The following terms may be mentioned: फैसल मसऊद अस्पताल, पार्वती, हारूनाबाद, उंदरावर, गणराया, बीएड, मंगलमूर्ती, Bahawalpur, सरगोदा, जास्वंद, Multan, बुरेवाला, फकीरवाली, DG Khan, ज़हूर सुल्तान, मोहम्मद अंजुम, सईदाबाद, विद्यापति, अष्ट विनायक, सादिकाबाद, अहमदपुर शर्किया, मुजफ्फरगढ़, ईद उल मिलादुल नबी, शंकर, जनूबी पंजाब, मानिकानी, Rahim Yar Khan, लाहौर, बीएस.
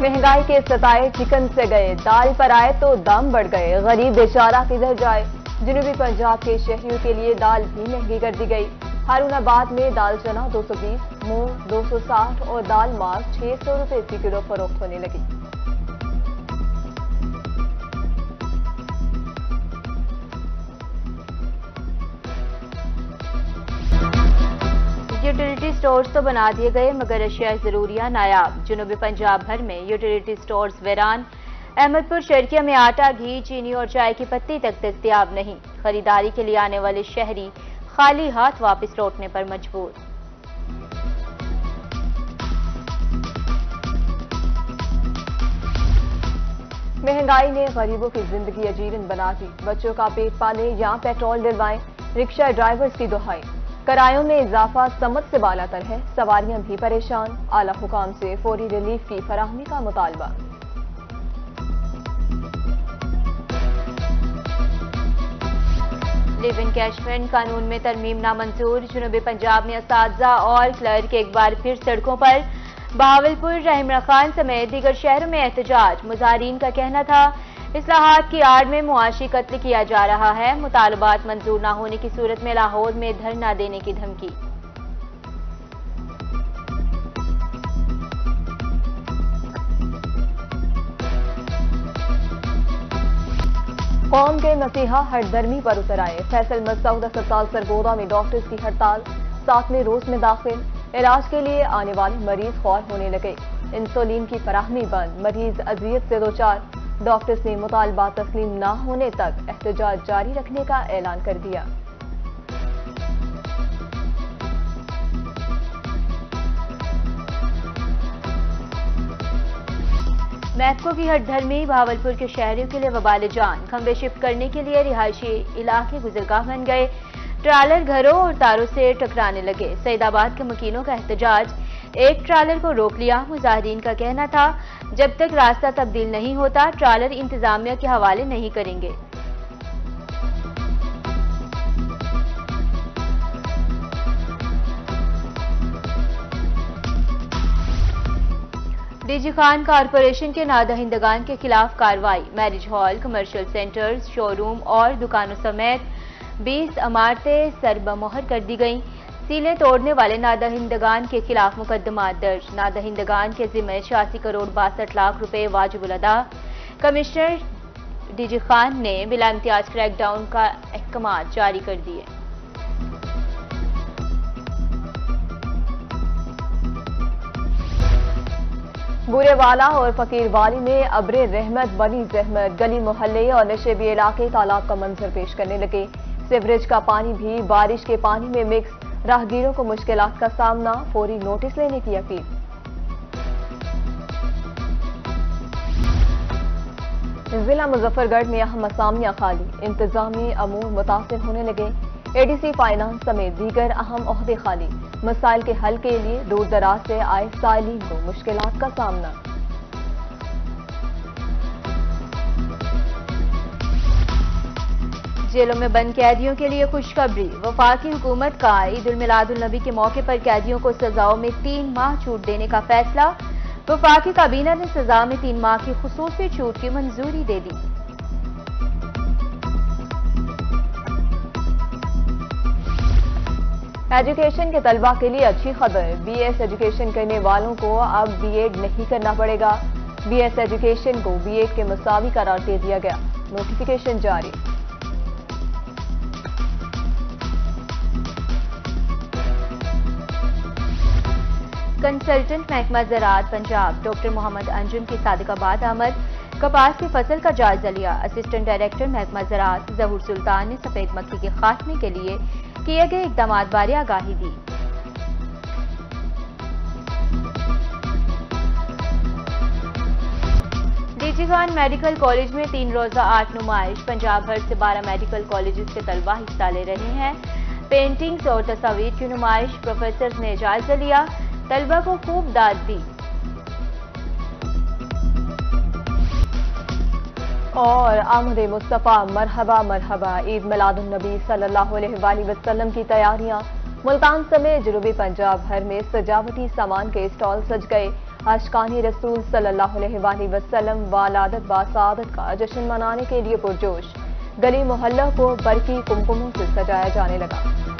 महंगाई के सताए चिकन से गए, दाल पर आए तो दाम बढ़ गए, गरीब बेचारा किधर जाए। जनूबी पंजाब के शहरियों के लिए दाल भी महंगी कर दी गई। हारूनाबाद में दाल चना 220, मूंग 260 और दाल मास 600 रुपए प्रति किलो फरोख्त होने लगी। यूटिलिटी स्टोर्स तो बना दिए गए मगर अशिया जरूरिया नायाब। जुनूबी पंजाब भर में यूटिलिटी स्टोर्स वीरान। अहमदपुर शर्किया में आटा, घी, चीनी और चाय की पत्ती तक दस्तयाब नहीं। खरीदारी के लिए आने वाले शहरी खाली हाथ वापस लौटने पर मजबूर। महंगाई ने गरीबों की जिंदगी अजीरन बना दी। बच्चों का पेट पाले या पेट्रोल डलवाएं, रिक्शा ड्राइवर्स की दुहाई। किरायों में इजाफा समझ से बाला तर है, सवारियां भी परेशान। आला हुकाम से फौरी रिलीफ की फराहमी का मुतालबा। लिव इन कैशमेंट कानून में तरमीम नामंजूर। जुनूबी पंजाब में असातिज़ा और क्लर्क एक बार फिर सड़कों पर। बहावलपुर, रहीम यार खान समेत दीगर शहरों में एहतजाज। मुजाहरीन का कहना था इस्लाहात की आड़ में मुआशी कत्ल किया जा रहा है। मुतालबात मंजूर न होने की सूरत में लाहौर में धरना देने की धमकी। कौम के मसीहा हटधर्मी पर उतर आए। फैसल मसऊद अस्पताल सरगोदा में डॉक्टर्स की हड़ताल, 7वें रोज में दाखिल। इलाज के लिए आने वाले मरीज खौर होने लगे। इंसुलिन की फराहमी बंद, मरीज अजियत से दो चार। डॉक्टर्स ने मुतालबा तस्लीम न होने तक एहतजाज जारी रखने का ऐलान कर दिया। महकमों की हटधर्मी बहावलपुर के शहरियों के लिए वबाल जान। खंबे शिफ्ट करने के लिए रिहायशी इलाके गुजरगाह बन गए। ट्रालर घरों और तारों से टकराने लगे। सईदाबाद के मकीनों का एहतजाज, एक ट्रालर को रोक लिया। मुजाहरीन का कहना था जब तक रास्ता तब्दील नहीं होता ट्रालर इंतजामिया के हवाले नहीं करेंगे। डीजी खान कारपोरेशन के नादहिंदगान के खिलाफ कार्रवाई। Marriage hall, commercial centres, showroom और दुकानों समेत 20 इमारतें सरबमोहर कर दी गईं। सीलें तोड़ने वाले नादहिंदगान के खिलाफ मुकदमा दर्ज। नादहिंदगान के जिम्मे 86 करोड़ 62 लाख रुपए वाजिबुल अदा। कमिश्नर डीजी खान ने बिला इम्तियाज क्रैकडाउन का अहकाम जारी कर दिए। बुरेवाला और फकीरवाली में अब्रे रहमत बनी जहमत। गली मोहल्ले और नशेबी इलाके तालाब का मंजर पेश करने लगे। सीवरेज का पानी भी बारिश के पानी में मिक्स। राहगीरों को मुश्किलात का सामना, फौरी नोटिस लेने की अपील। जिला मुजफ्फरगढ़ में अहम असामियां खाली, इंतजामी अमूर मुतासर होने लगे। एडीसी फाइनेंस समेत दीगर अहम ओहदे खाली। मसाइल के हल के लिए दूर दराज से आए सालीन को मुश्किलात का सामना। जेलों में बंद कैदियों के लिए खुशखबरी। वफाकी हुकूमत का ईद उल मिलादुल नबी के मौके पर कैदियों को सजाओं में 3 माह छूट देने का फैसला। वफाकी काबीना ने सजा में 3 माह की खुसूसी छूट की मंजूरी दे दी। एजुकेशन के तलबा के लिए अच्छी खबर। बीएस एजुकेशन करने वालों को अब बीएड नहीं करना पड़ेगा। बीएस एजुकेशन को बीएड के मुसावी करार दे दिया गया। नोटिफिकेशन जारी। कंसल्टेंट महकमा ज़राअत पंजाब डॉक्टर मोहम्मद अंजुम की सादिकाबाद आमद। कपास की फसल का जायजा लिया। असिस्टेंट डायरेक्टर महकमा ज़राअत ज़हूर सुल्तान ने सफेद मक्खी के खात्मे के लिए किए गए इकदाम बारे आगाही दी। डीजी खान मेडिकल कॉलेज में 3 रोजा आर्ट नुमाइश। पंजाब भर से 12 मेडिकल कॉलेजेस के तलबा हिस्सा ले रहे हैं। पेंटिंग्स और तस्वीर की नुमाइश। प्रोफेसर ने जायजा लिया, तलबा को खूब दाद दी। और आमद मुस्तफ़ा मरहबा मरहबा। ईद मिलादुन नबी सल्लल्लाहु अलैहि वसल्लम की तैयारियां। मुल्तान समेत जनूबी पंजाब भर में सजावटी सामान के स्टॉल सज गए। आशिकाने रसूल सल्लल्लाहु अलैहि वसल्लम वालादत बासादत का जश्न मनाने के लिए पुरजोश। गली मोहल्ला को बरकी कुमकुमों से सजाया जाने लगा।